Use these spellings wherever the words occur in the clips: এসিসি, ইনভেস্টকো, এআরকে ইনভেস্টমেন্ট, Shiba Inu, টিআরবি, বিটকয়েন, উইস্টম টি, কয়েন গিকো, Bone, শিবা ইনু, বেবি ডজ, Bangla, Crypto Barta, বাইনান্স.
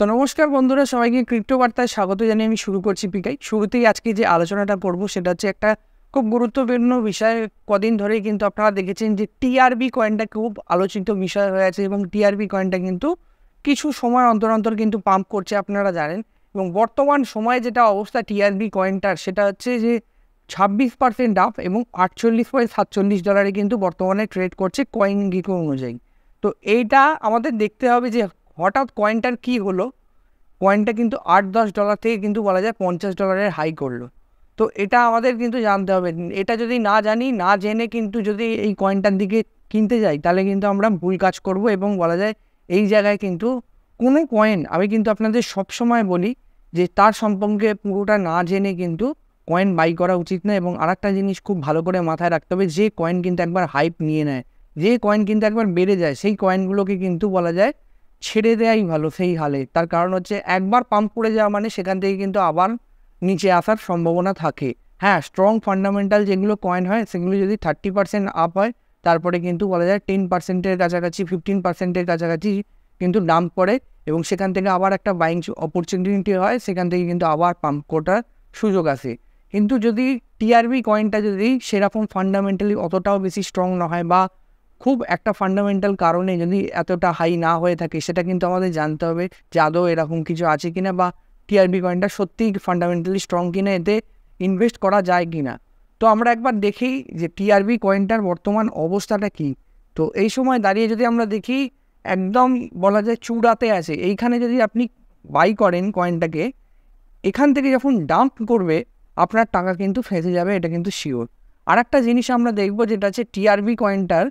তো নমস্কার বন্ধুরা, সবাইকে ক্রিপ্টো বার্তায় স্বাগত জানিয়ে আমি শুরু করছি পিকাই। শুরুতেই আজকে যে আলোচনাটা করব সেটা হচ্ছে একটা খুব গুরুত্বপূর্ণ বিষয়। কদিন ধরেই কিন্তু আপনারা দেখেছেন যে টিআরবি কয়েনটা খুব আলোচিত বিষয় হয়ে আছে এবং টিআরবি কয়েনটা কিন্তু কিছু সময় অন্তর অন্তর কিন্তু পাম্প করছে, আপনারা জানেন। এবং বর্তমান সময়ে যেটা অবস্থা টিআরবি কয়েনটার সেটা হচ্ছে যে 26% আপ এবং $48.47 কিন্তু বর্তমানে ট্রেড করছে কয়েন গিকো অনুযায়ী। তো এইটা আমাদের দেখতে হবে যে হঠাৎ কয়েনটার কী হলো। কয়েনটা কিন্তু $8-10 থেকে কিন্তু বলা যায় $50 হাই করলো। তো এটা আমাদের কিন্তু জানতে হবে। এটা যদি না জানি, না জেনে কিন্তু যদি এই কয়েনটার দিকে কিনতে যাই তাহলে কিন্তু আমরা ভুল কাজ করব। এবং বলা যায় এই জায়গায় কিন্তু কোনো কয়েন, আমি কিন্তু আপনাদের সবসময় বলি যে তার সম্পর্কে পুরোটা না জেনে কিন্তু কয়েন বাই করা উচিত না। এবং আরেকটা জিনিস খুব ভালো করে মাথায় রাখতে হবে, যে কয়েন কিন্তু একবার হাইপ নিয়ে নেয়, যে কয়েন কিন্তু একবার বেড়ে যায়, সেই কয়েনগুলোকে কিন্তু বলা যায় ছেড়ে দেওয়াই ভালো সেই হালে। তার কারণ হচ্ছে একবার পাম্প করে যাওয়া মানে সেখান থেকে কিন্তু আবার নিচে আসার সম্ভাবনা থাকে। হ্যাঁ, স্ট্রং ফান্ডামেন্টাল যেগুলো কয়েন হয় সেগুলো যদি 30% আপ হয় তারপরে কিন্তু বলা যায় 10%-এর কাছাকাছি, 15%-এর কাছাকাছি কিন্তু ডাম্প করে এবং সেখান থেকে আবার একটা বাইং অপরচুনিটি হয়, সেখান থেকে কিন্তু আবার পাম্প করার সুযোগ আছে। কিন্তু যদি টিআরবি কয়েনটা যদি সেরকম ফান্ডামেন্টালি অতটাও বেশি স্ট্রং না হয় বা খুব একটা ফান্ডামেন্টাল কারণে যদি এতটা হাই না হয়ে থাকে, সেটা কিন্তু আমাদের জানতে হবে যে আদৌ এরকম কিছু আছে কিনা বা টিআরবি কয়েনটা সত্যিই ফান্ডামেন্টালি স্ট্রং কিনা, এতে ইনভেস্ট করা যায় কিনা। তো আমরা একবার দেখি যে টিআরবি কয়েনটার বর্তমান অবস্থাটা কি। তো এই সময় দাঁড়িয়ে যদি আমরা দেখি একদম বলা যায় চূড়াতে আছে। এইখানে যদি আপনি বাই করেন কয়েনটাকে, এখান থেকে যখন ডাম্প করবে আপনার টাকা কিন্তু ফেঁসে যাবে, এটা কিন্তু শিওর। আর একটা জিনিস আমরা দেখব যেটা হচ্ছে টিআরবি কয়েনটার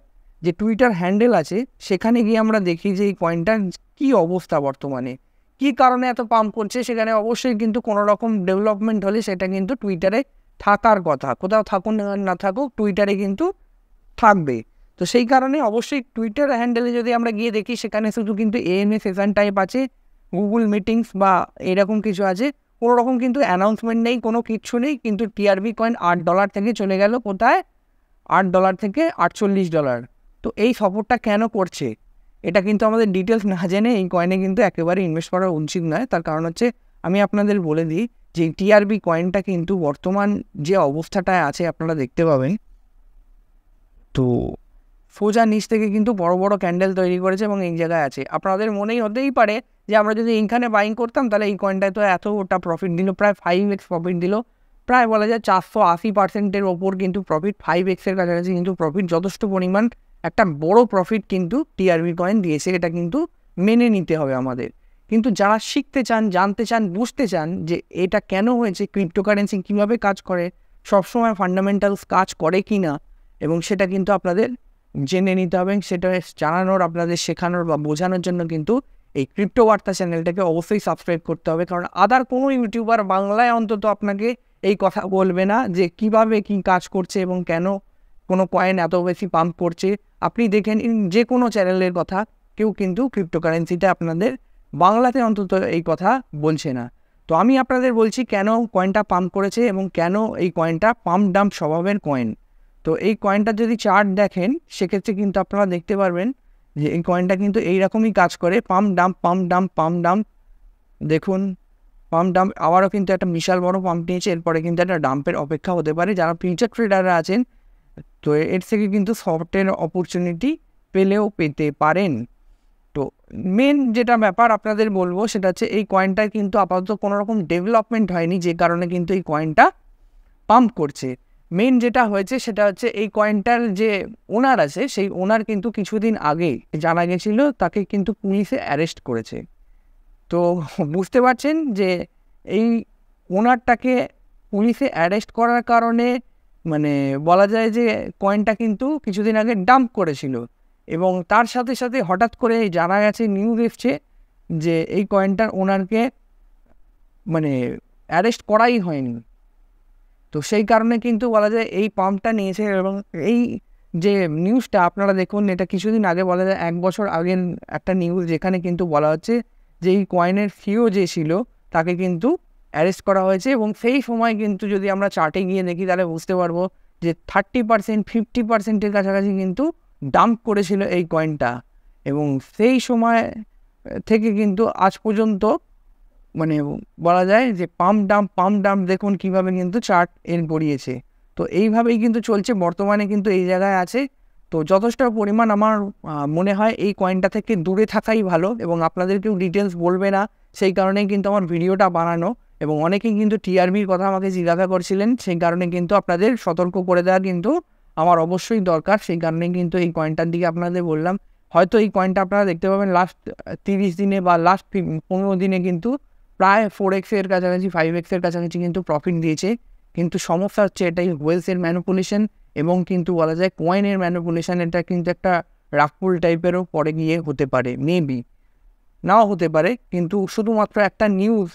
যে টুইটার হ্যান্ডেল আছে সেখানে গিয়ে আমরা দেখি যে এই কয়েনটার কী অবস্থা, বর্তমানে কী কারণে এত পাম্প করছে। সেখানে অবশ্যই কিন্তু কোনো রকম ডেভেলপমেন্ট হলে সেটা কিন্তু টুইটারে থাকার কথা, কোথাও থাকুন না থাকুক টুইটারে কিন্তু থাকবে। তো সেই কারণে অবশ্যই টুইটার হ্যান্ডেলে যদি আমরা গিয়ে দেখি সেখানে শুধু কিন্তু এএমএ সেশন টাইপ আছে, গুগল মিটিংস বা এরকম কিছু আছে, কোনো রকম কিন্তু অ্যানাউন্সমেন্ট নেই, কোনো কিচ্ছু নেই। কিন্তু টিআরবি কয়েন $8 থেকে চলে গেল কোথায়, $8 থেকে $48। তো এই সফরটা কেন করছে এটা কিন্তু আমাদের ডিটেলস না জেনে এই কয়েনে কিন্তু একেবারে ইনভেস্ট করা উচিত নয়। তার কারণ হচ্ছে আমি আপনাদের বলে দিই যে টিআরবি কয়েনটা কিন্তু বর্তমান যে অবস্থাটায় আছে আপনারা দেখতে পাবেন। তো সোজা নিচ থেকে কিন্তু বড় বড় ক্যান্ডেল তৈরি করেছে এবং এই জায়গায় আছে। আপনাদের মনেই হতেই পারে যে আমরা যদি এইখানে বাইং করতাম তাহলে এই কয়েনটায় তো এতটা প্রফিট দিল, প্রায় 5x প্রফিট দিল, প্রায় বলা যায় 480%-এর ওপর কিন্তু প্রফিট, 5x-এর কাছাকাছি কিন্তু প্রফিট, যথেষ্ট পরিমাণ একটা বড় প্রফিট কিন্তু টিআরবি কয়েন দিয়েছে। এটা কিন্তু মেনে নিতে হবে আমাদের। কিন্তু যারা শিখতে চান, জানতে চান, বুঝতে চান যে এটা কেন হয়েছে, ক্রিপ্টোকারেন্সি কীভাবে কাজ করে, সবসময় ফান্ডামেন্টালস কাজ করে কি না, এবং সেটা কিন্তু আপনাদের জেনে নিতে হবে। সেটা জানানোর, আপনাদের শেখানোর বা বোঝানোর জন্য কিন্তু এই ক্রিপ্টো বার্তা চ্যানেলটাকে অবশ্যই সাবস্ক্রাইব করতে হবে। কারণ আদার কোনো ইউটিউবার বাংলায় অন্তত আপনাকে এই কথা বলবে না যে কিভাবে কি কাজ করছে এবং কেন কোনো কয়েন এত বেশি পাম্প করছে। আপনি দেখেন যে কোনো চ্যানেলের কথা, কেউ কিন্তু ক্রিপ্টোকারেন্সিটা আপনাদের বাংলাতে অন্তত এই কথা বলছে না। তো আমি আপনাদের বলছি কেন কয়েনটা পাম্প করেছে এবং কেন এই কয়েনটা পাম্প ডাম্প স্বভাবের কয়েন। তো এই কয়েনটা যদি চার্ট দেখেন সেক্ষেত্রে কিন্তু আপনারা দেখতে পারবেন যে এই কয়েনটা কিন্তু এইরকমই কাজ করে, pump dump pump dump pump dump. দেখুন পাম্প ডাম্প আবারও কিন্তু একটা বিশাল বড় পাম্প নিয়েছে, এরপরে কিন্তু একটা ডাম্পের অপেক্ষা হতে পারে যারা ফিউচার ট্রেডাররা আছেন। তো এর থেকে কিন্তু শর্টের অপরচুনিটি পেলেও পেতে পারেন। তো মেন যেটা ব্যাপার আপনাদের বলবো সেটা হচ্ছে এই কয়েনটা কিন্তু আপাতত কোনো রকম ডেভেলপমেন্ট হয়নি, যে কারণে কিন্তু এই কয়েনটা পাম্প করছে। মেন যেটা হয়েছে সেটা হচ্ছে এই কয়েনটার যে ওনার আছে সেই ওনার কিন্তু কিছুদিন আগে জানা গেছিল তাকে কিন্তু পুলিশে অ্যারেস্ট করেছে। তো বুঝতে পারছেন যে এই ওনারটাকে পুলিশে অ্যারেস্ট করার কারণে মানে বলা যায় যে কয়েনটা কিন্তু কিছুদিন আগে ডাম্প করেছিল এবং তার সাথে সাথে হঠাৎ করে জানা গেছে, নিউজ এসছে যে এই কয়েনটার ওনারকে মানে অ্যারেস্ট করাই হয়নি। তো সেই কারণে কিন্তু বলা যায় এই পাম্পটা নিয়েছে। এবং এই যে নিউজটা আপনারা দেখুন, এটা কিছুদিন আগে বলা যায় 1 বছর আগের একটা নিউজ, যেখানে কিন্তু বলা হচ্ছে যে এই কয়েনের সিও যে ছিল তাকে কিন্তু অ্যারেস্ট করা হয়েছে। এবং সেই সময় কিন্তু যদি আমরা চার্টে গিয়ে দেখি তাহলে বুঝতে পারবো যে 30%-50%-এর কাছাকাছি কিন্তু ডাম্প করেছিল এই কয়েনটা। এবং সেই সময় থেকে কিন্তু আজ পর্যন্ত মানে বলা যায় যে পাম্প ডাম্প দেখুন কিভাবে কিন্তু চার্ট এর পড়িয়েছে। তো এইভাবেই কিন্তু চলছে বর্তমানে, কিন্তু এই জায়গায় আছে। তো যথেষ্ট পরিমাণ আমার মনে হয় এই কয়েনটা থেকে দূরে থাকাই ভালো, এবং আপনাদেরকেও ডিটেলস বলবে না, সেই কারণেই কিন্তু আমার ভিডিওটা বানানো। এবং অনেকেই কিন্তু টিআরবির কথা আমাকে জিজ্ঞাসা করছিলেন, সেই কারণে কিন্তু আপনাদের সতর্ক করে দেওয়া কিন্তু আমার অবশ্যই দরকার। সেই কারণে কিন্তু এই কয়েনটার দিকে আপনাদের বললাম। হয়তো এই কয়েনটা আপনারা দেখতে পাবেন লাস্ট 30 দিনে বা লাস্ট 15 দিনে কিন্তু প্রায় 4x কাছাকাছি, 5x কাছাকাছি কিন্তু প্রফিট দিয়েছে। কিন্তু সমস্যা হচ্ছে এটাই ওয়েলসের ম্যানিপুলেশন, এবং কিন্তু বলা যায় কয়েনের ম্যানিপুলেশন। এটা কিন্তু একটা রাফপুল টাইপেরও পরে গিয়ে হতে পারে, মেবি নাও হতে পারে। কিন্তু শুধুমাত্র একটা নিউজ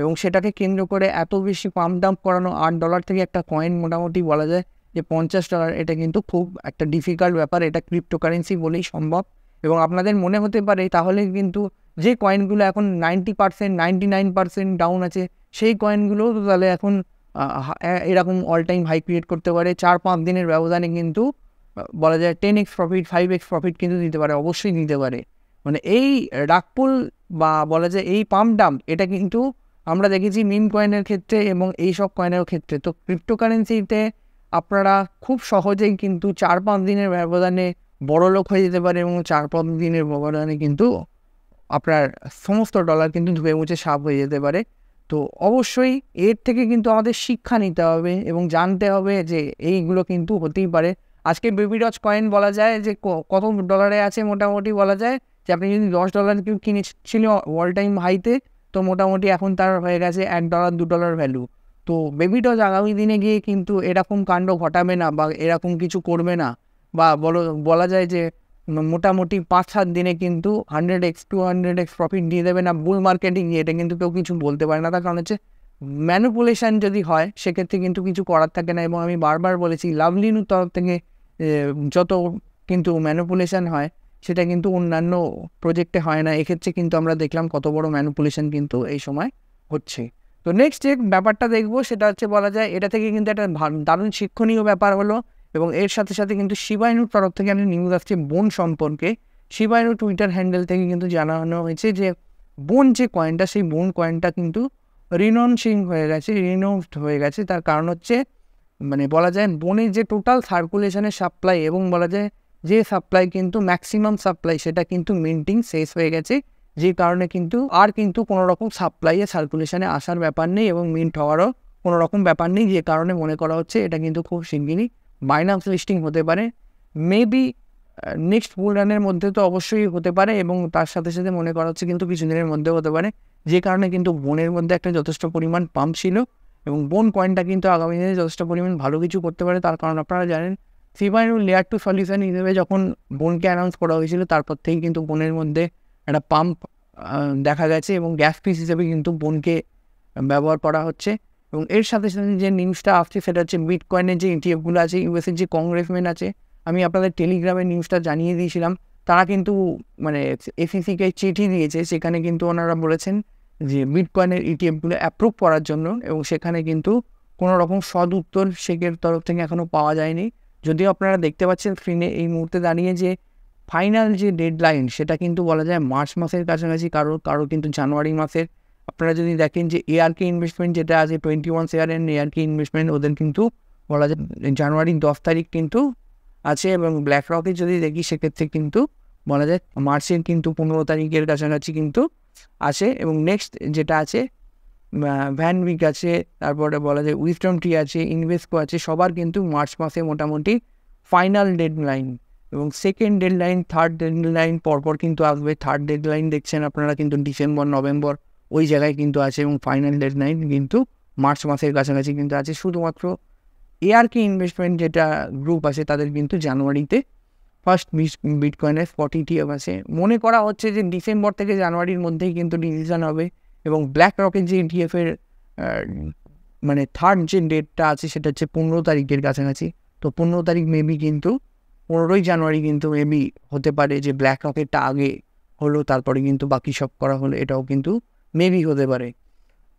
এবং সেটাকে কেন্দ্র করে এত বেশি পাম্প ডাম্প করানো। $8 থেকে একটা কয়েন মোটামুটি বলা যায় যে $50, এটা কিন্তু খুব একটা ডিফিকাল্ট ব্যাপার। এটা ক্রিপ্টোকারেন্সি বলেই সম্ভব। এবং আপনাদের মনে হতে পারে তাহলে কিন্তু যে কয়েনগুলো এখন 90%, 99% ডাউন আছে, সেই কয়েনগুলোও তো তাহলে এখন এরকম অল টাইম হাই ক্রিয়েট করতে পারে। 4-5 দিনের ব্যবধানে কিন্তু বলা যায় 10x প্রফিট, 5x প্রফিট কিন্তু দিতে পারে, অবশ্যই দিতে পারে। মানে এই রাগপুল বা বলা যায় এই পাম্প ডাম্প, এটা কিন্তু আমরা দেখেছি মিম কয়েনের ক্ষেত্রে এবং এই সব কয়েনের ক্ষেত্রে। তো ক্রিপ্টোকারেন্সিতে আপনারা খুব সহজেই কিন্তু 4-5 দিনের ব্যবধানে বড় লোক হয়ে যেতে পারে, এবং 4-5 দিনের ব্যবধানে কিন্তু আপনার সমস্ত ডলার কিন্তু ধুয়ে মুছে সাফ হয়ে যেতে পারে। তো অবশ্যই এর থেকে কিন্তু আমাদের শিক্ষা নিতে হবে এবং জানতে হবে যে এইগুলো কিন্তু হতেই পারে। আজকে বেবি ডজ কয়েন বলা যায় যে কত ডলারে আছে, মোটামুটি বলা যায় যে আপনি যদি $10 কিনেছিল অল টাইম হাইতে, তো মোটামুটি এখন তার হয়ে গেছে $1, $2 ভ্যালু। তো বেবি ডজ আগামী দিনে গিয়ে কিন্তু এরকম কাণ্ড ঘটাবে না বা এরকম কিছু করবে না, বা বলা যায় যে মোটামুটি 5-7 দিনে কিন্তু 100x, 200x প্রফিট দিয়ে দেবে না। বুল মার্কেটিং এটা কিন্তু কেউ কিছু বলতে পারে না, তার কারণ হচ্ছে ম্যানিপুলেশান যদি হয় সেক্ষেত্রে কিন্তু কিছু করার থাকে না। এবং আমি বারবার বলেছি লাভলিনুর তরফ থেকে যত কিন্তু ম্যানিপুলেশান হয় সেটা কিন্তু অন্যান্য প্রজেক্টে হয় না। এক্ষেত্রে কিন্তু আমরা দেখলাম কত বড় ম্যানিপুলেশান কিন্তু এই সময় হচ্ছে। তো নেক্সট যে ব্যাপারটা দেখব সেটা হচ্ছে বলা যায় এটা থেকে কিন্তু একটা দারুণ শিক্ষণীয় ব্যাপার হলো। এবং এর সাথে সাথে কিন্তু শিবা ইনুর তরফ থেকে আমি নিউজ আসছে বোন সম্পর্কে। শিবা ইনুর টুইটার হ্যান্ডেল থেকে কিন্তু জানানো হয়েছে যে বোন যে কয়েনটা, সেই বোন কয়েনটা কিন্তু রিনোউন্সড হয়ে গেছে। তার কারণ হচ্ছে মানে বলা যায় বোনের যে টোটাল সার্কুলেশনের সাপ্লাই, এবং বলা যায় যে সাপ্লাই কিন্তু ম্যাক্সিমাম সাপ্লাই, সেটা কিন্তু মিন্টিং শেষ হয়ে গেছে, যে কারণে কিন্তু আর কিন্তু কোনো রকম সাপ্লাইয়ে সার্কুলেশনে আসার ব্যাপার নেই এবং মিন্ট হওয়ারও কোনো রকম ব্যাপার নেই, যে কারণে মনে করা হচ্ছে এটা কিন্তু খুব শিগগিরই বাইনান্স লিস্টিং হতে পারে, মেবি নেক্সট বুল রানের মধ্যে তো অবশ্যই হতে পারে। এবং তার সাথে সাথে মনে করা হচ্ছে কিন্তু কিছুদিনের মধ্যেও হতে পারে, যে কারণে কিন্তু বোনের মধ্যে একটা যথেষ্ট পরিমাণ পাম্প ছিল। এবং বোন কয়েনটা কিন্তু আগামী দিনে যথেষ্ট পরিমাণ ভালো কিছু করতে পারে, তার কারণ আপনারা জানেন শিবা ইনু লেয়ার 2 সলিউশন হিসেবে যখন বোনকে অ্যানাউন্স করা হয়েছিল, তারপর থেকেই কিন্তু বোনের মধ্যে একটা পাম্প দেখা গেছে এবং গ্যাস পিস হিসেবে কিন্তু বোনকে ব্যবহার করা হচ্ছে। এবং এর সাথে সাথে যে নিউজটা আসছে সেটা হচ্ছে বিটকয়েনের যে ইটিএফগুলো আছে, ইউএসের যে কংগ্রেসম্যান আছে, আমি আপনাদের টেলিগ্রামে নিউজটা জানিয়ে দিয়েছিলাম, তারা কিন্তু মানে এসিসিকে চিঠি দিয়েছে, সেখানে কিন্তু ওনারা বলেছেন যে বিটকয়েনের ইটিএফগুলো অ্যাপ্রুভ করার জন্য। এবং সেখানে কিন্তু কোনো রকম সদ উত্তর শেখের তরফ থেকে এখনও পাওয়া যায়নি, যদিও আপনারা দেখতে পাচ্ছেন স্ক্রিনে এই মুহূর্তে দাঁড়িয়ে যে ফাইনাল যে ডেডলাইন সেটা কিন্তু বলা যায় মার্চ মাসের কাছাকাছি, কারো কিন্তু জানুয়ারি মাসের। আপনারা যদি দেখেন যে এআরকে ইনভেস্টমেন্ট যেটা আছে 21 শেয়ার অ্যান্ড এআরকে ইনভেস্টমেন্ট, ওদের কিন্তু বলা যায় জানুয়ারির 10 তারিখ কিন্তু আছে। এবং ব্ল্যাকরকে যদি দেখি সেক্ষেত্রে কিন্তু বলা যায় মার্চের কিন্তু 15 তারিখের কাছাকাছি কিন্তু আছে। এবং নেক্সট যেটা আছে ভ্যানউইক আছে, তারপরে বলা যায় উইস্টম টি আছে, ইনভেস্টকো আছে, সবার কিন্তু মার্চ মাসে মোটামুটি ফাইনাল ডেডলাইন। এবং সেকেন্ড ডেডলাইন, থার্ড ডেডলাইন পরপর কিন্তু আসবে। থার্ড ডেডলাইন দেখছেন আপনারা কিন্তু ডিসেম্বর, নভেম্বর ওই জায়গায় কিন্তু আছে, এবং ফাইনাল ডেডলাইন কিন্তু মার্চ মাসের কাছাকাছি কিন্তু আছে। শুধুমাত্র এআরকে ইনভেস্টমেন্ট যেটা গ্রুপ আছে তাদের কিন্তু জানুয়ারিতে ফার্স্ট বিটকয়েনের স্পট ইটিএফ আছে, মনে করা হচ্ছে যে ডিসেম্বর থেকে জানুয়ারির মধ্যেই কিন্তু ডিসিশন হবে। এবং ব্ল্যাক রকের যে ইটিএফের মানে থার্ড যে ডেটটা আছে সেটা হচ্ছে 15 তারিখের কাছাকাছি। তো 15 তারিখ মেবি কিন্তু 15ই জানুয়ারি কিন্তু মেবি হতে পারে যে ব্ল্যাক রকেরটা আগে হলো, তারপরে কিন্তু বাকি সব করা হলো, এটাও কিন্তু মেবি হতে পারে।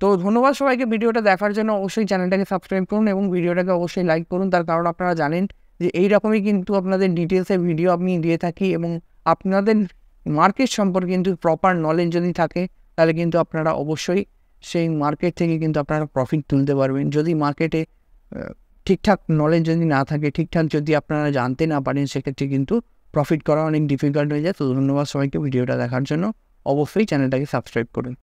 তো ধন্যবাদ সবাইকে ভিডিওটা দেখার জন্য। অবশ্যই চ্যানেলটাকে সাবস্ক্রাইব করুন এবং ভিডিওটাকে অবশ্যই লাইক করুন, তার কারণ আপনারা জানেন যে এইরকমই কিন্তু আপনাদের ডিটেলসে ভিডিও আমি দিয়ে থাকি। এবং আপনাদের মার্কেট সম্পর্কে কিন্তু প্রপার নলেজ যদি থাকে তাহলে কিন্তু আপনারা অবশ্যই সেই মার্কেট থেকে কিন্তু আপনারা প্রফিট তুলতে পারবেন। যদি মার্কেটে ঠিকঠাক নলেজ যদি না থাকে, ঠিকঠাক যদি আপনারা জানতে না পারেন, সেক্ষেত্রে কিন্তু প্রফিট করা অনেক ডিফিকাল্ট হয়ে যায়। তো ধন্যবাদ সবাইকে ভিডিওটা দেখার জন্য, অবশ্যই চ্যানেলটাকে সাবস্ক্রাইব করুন।